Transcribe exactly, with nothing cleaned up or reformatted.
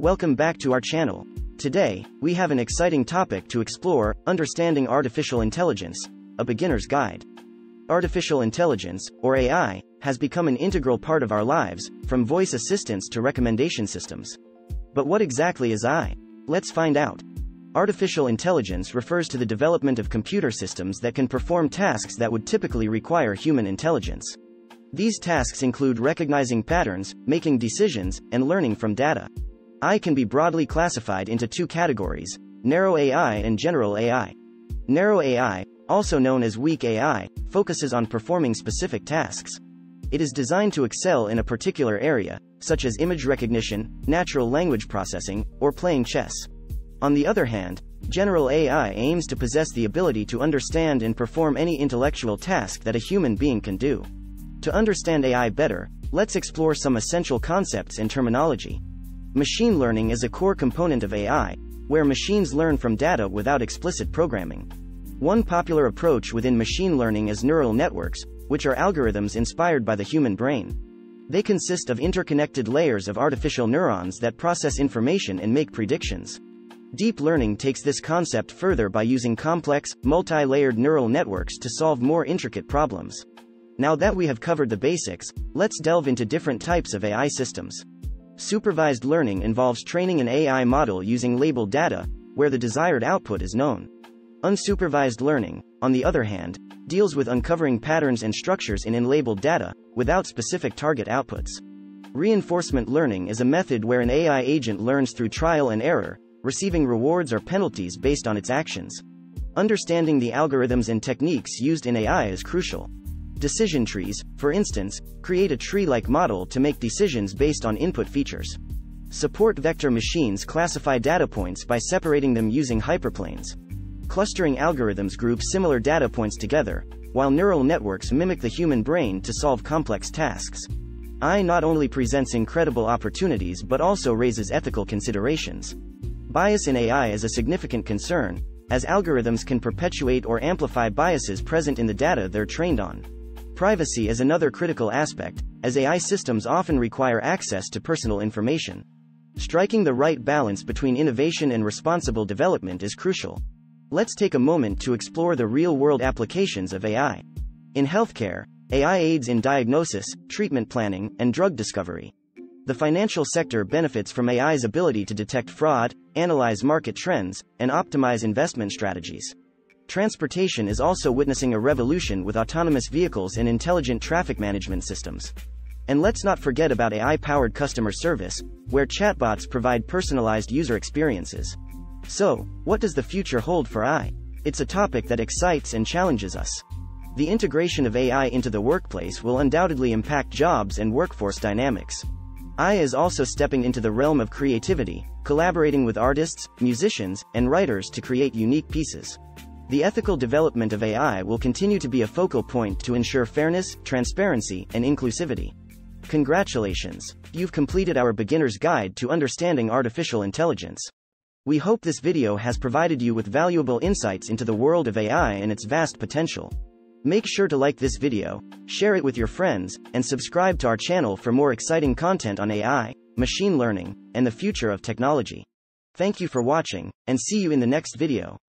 Welcome back to our channel. Today, we have an exciting topic to explore, understanding artificial intelligence, a beginner's guide. Artificial intelligence, or A I, has become an integral part of our lives, from voice assistants to recommendation systems. But what exactly is A I? Let's find out. Artificial intelligence refers to the development of computer systems that can perform tasks that would typically require human intelligence. These tasks include recognizing patterns, making decisions, and learning from data. A I can be broadly classified into two categories, narrow A I and general A I. Narrow A I, also known as weak A I, focuses on performing specific tasks. It is designed to excel in a particular area, such as image recognition, natural language processing, or playing chess. On the other hand, general A I aims to possess the ability to understand and perform any intellectual task that a human being can do. To understand A I better, let's explore some essential concepts and terminology. Machine learning is a core component of A I, where machines learn from data without explicit programming. One popular approach within machine learning is neural networks, which are algorithms inspired by the human brain. They consist of interconnected layers of artificial neurons that process information and make predictions. Deep learning takes this concept further by using complex, multi-layered neural networks to solve more intricate problems. Now that we have covered the basics, let's delve into different types of A I systems. Supervised learning involves training an A I model using labeled data, where the desired output is known. Unsupervised learning, on the other hand, deals with uncovering patterns and structures in unlabeled data, without specific target outputs. Reinforcement learning is a method where an A I agent learns through trial and error, receiving rewards or penalties based on its actions. Understanding the algorithms and techniques used in A I is crucial. Decision trees, for instance, create a tree-like model to make decisions based on input features. Support vector machines classify data points by separating them using hyperplanes. Clustering algorithms group similar data points together, while neural networks mimic the human brain to solve complex tasks. A I not only presents incredible opportunities but also raises ethical considerations. Bias in A I is a significant concern, as algorithms can perpetuate or amplify biases present in the data they're trained on. Privacy is another critical aspect, as A I systems often require access to personal information. Striking the right balance between innovation and responsible development is crucial. Let's take a moment to explore the real-world applications of A I. In healthcare, A I aids in diagnosis, treatment planning, and drug discovery. The financial sector benefits from A I's ability to detect fraud, analyze market trends, and optimize investment strategies. Transportation is also witnessing a revolution with autonomous vehicles and intelligent traffic management systems. And let's not forget about A I-powered customer service, where chatbots provide personalized user experiences. So, what does the future hold for A I? It's a topic that excites and challenges us. The integration of A I into the workplace will undoubtedly impact jobs and workforce dynamics. A I is also stepping into the realm of creativity, collaborating with artists, musicians, and writers to create unique pieces. The ethical development of A I will continue to be a focal point to ensure fairness, transparency, and inclusivity. Congratulations! You've completed our beginner's guide to understanding artificial intelligence. We hope this video has provided you with valuable insights into the world of A I and its vast potential. Make sure to like this video, share it with your friends, and subscribe to our channel for more exciting content on A I, machine learning, and the future of technology. Thank you for watching, and see you in the next video.